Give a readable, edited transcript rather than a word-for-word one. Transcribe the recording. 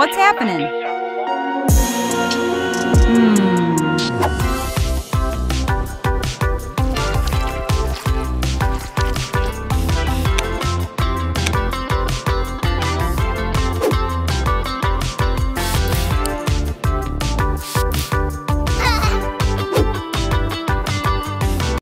What's happening?